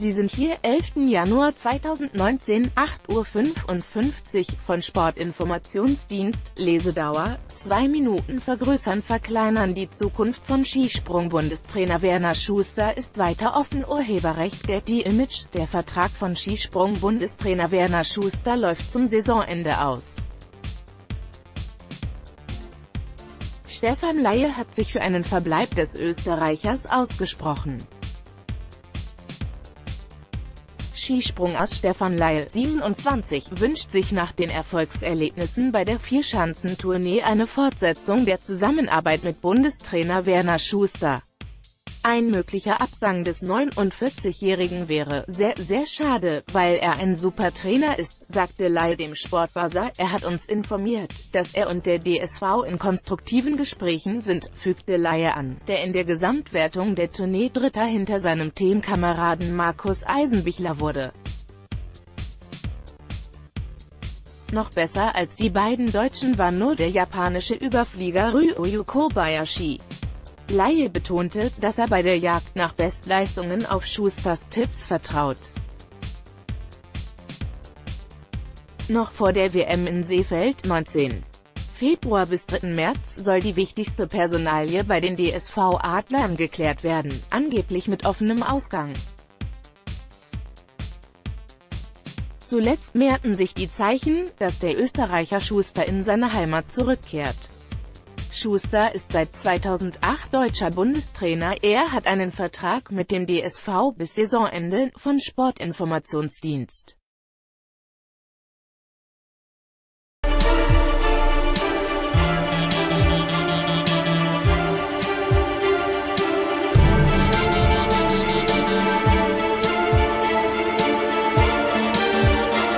Sie sind hier 11. Januar 2019, 8:55 Uhr, von Sportinformationsdienst, Lesedauer, 2 Minuten vergrößern verkleinern. Die Zukunft von Skisprung-Bundestrainer Werner Schuster ist weiter offen. Urheberrecht Getty Images. Der Vertrag von Skisprung-Bundestrainer Werner Schuster läuft zum Saisonende aus. Stefan Leyhe hat sich für einen Verbleib des Österreichers ausgesprochen. Skisprung-Ass Stefan Leyhe, 27, wünscht sich nach den Erfolgserlebnissen bei der Vierschanzentournee eine Fortsetzung der Zusammenarbeit mit Bundestrainer Werner Schuster. Ein möglicher Abgang des 49-Jährigen wäre sehr, sehr schade, weil er ein super Trainer ist, sagte Leyhe dem Sportbuzzer. Er hat uns informiert, dass er und der DSV in konstruktiven Gesprächen sind, fügte Leyhe an, der in der Gesamtwertung der Tournee Dritter hinter seinem Teamkameraden Markus Eisenbichler wurde. Noch besser als die beiden Deutschen war nur der japanische Überflieger Ryoyu Kobayashi. Leyhe betonte, dass er bei der Jagd nach Bestleistungen auf Schusters Tipps vertraut. Noch vor der WM in Seefeld, 19. Februar bis 3. März, soll die wichtigste Personalie bei den DSV-Adlern geklärt werden, angeblich mit offenem Ausgang. Zuletzt mehrten sich die Zeichen, dass der Österreicher Schuster in seine Heimat zurückkehrt. Schuster ist seit 2008 deutscher Bundestrainer, er hat einen Vertrag mit dem DSV bis Saisonende, von Sportinformationsdienst.